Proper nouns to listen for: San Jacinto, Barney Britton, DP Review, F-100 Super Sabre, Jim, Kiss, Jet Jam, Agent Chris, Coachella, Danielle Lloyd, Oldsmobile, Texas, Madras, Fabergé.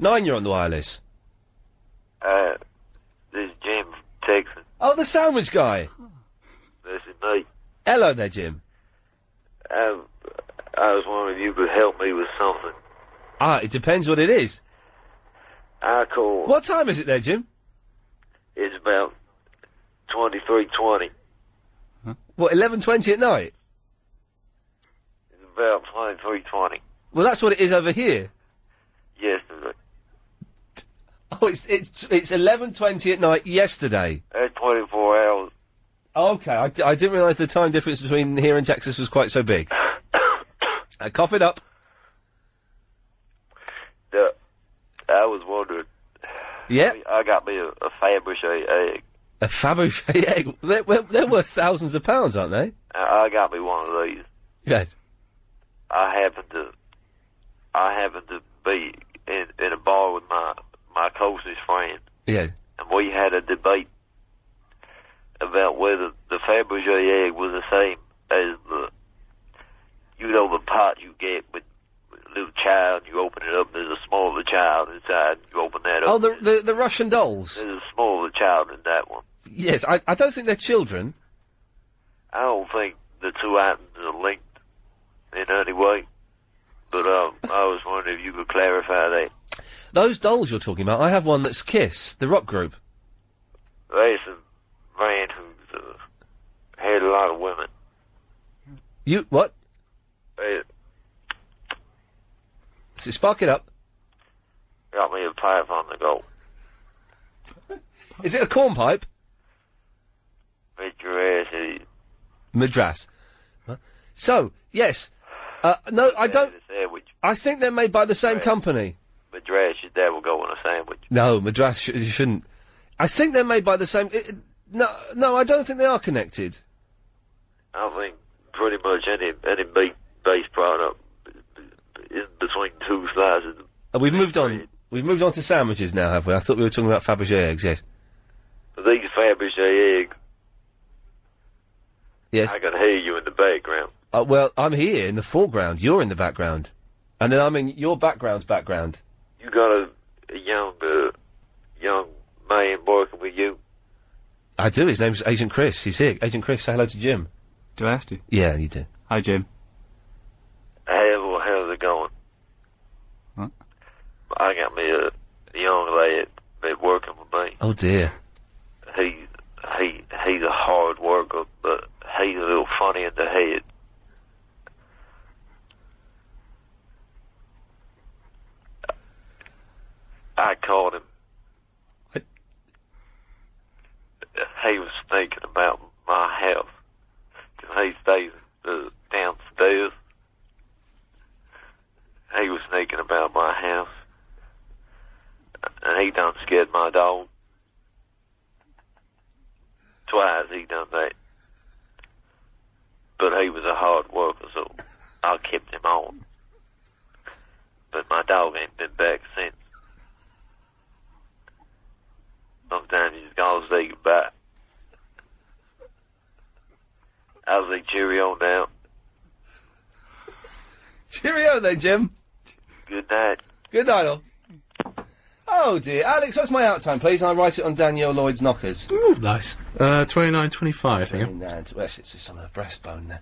9, you're on the wireless. This is Jim from Texas. Oh, the sandwich guy. This is me. Hello there, Jim. I was wondering if you could help me with something. Ah, it depends what it is. I call... What time is it there, Jim? It's about 23:20. Huh? What, 11:20 at night? It's about 23:20. Well, that's what it is over here. Yesterday. Oh, it's 11:20 at night yesterday. That's 24 hours. Okay, I didn't realise the time difference between here and Texas was quite so big. Cough it up. I was wondering. Yeah? I got me a Fabergé egg. A Fabergé egg? They're worth thousands of pounds, aren't they? I got me one of these. Yes. I happened to be in a bar with my closest friend. Yeah. And we had a debate about whether the Fabergé egg was the same as the, you know, the pot you get with a little child, you open it up, there's a smaller child inside, you open that up. Oh, the Russian dolls. There's a smaller child in that one. Yes, I don't think they're children. I don't think the two items are linked in any way, but I was wondering if you could clarify that. Those dolls you're talking about, I have one that's Kiss, the rock group. There's a man who's had a lot of women. You, what? So spark it up. Got me a pipe on the go. Is it a corn pipe? Madras. Huh? So, yes. No, I don't... I think they're made by the same company. Madras, your dad will go on a sandwich. No, Madras, you shouldn't. I think they're made by the same... No, I don't think they are connected. I think pretty much any meat-based product in between two slices. We've moved on. We've moved on to sandwiches now, have we? I thought we were talking about Fabergé eggs, yes. These Fabergé eggs... Yes? I can hear you in the background. Well, I'm here in the foreground, you're in the background. And then I'm in your background's background. You got a young man working with you? I do, his name's Agent Chris, he's here. Agent Chris, say hello to Jim. Do I have to? Yeah, you do. Hi, Jim. How's it going? What? I got me a young lad been working with me. Oh, dear. He's a hard worker, but he's a little funny in the head. I caught him. What? He was thinking about my house. He stays downstairs. He was sneaking about my house. And he done scared my dog. Twice he done that. But he was a hard worker, so I kept him on. But my dog ain't been back since. Sometimes he's gone to say goodbye. I was like, cheerio now. Cheerio then, Jim. Good night. Good night, all. Oh, dear. Alex, what's my out time, please? I'll write it on Danielle Lloyd's knockers. Ooh, nice. 29.25, I think. Well, it's just on her breastbone there.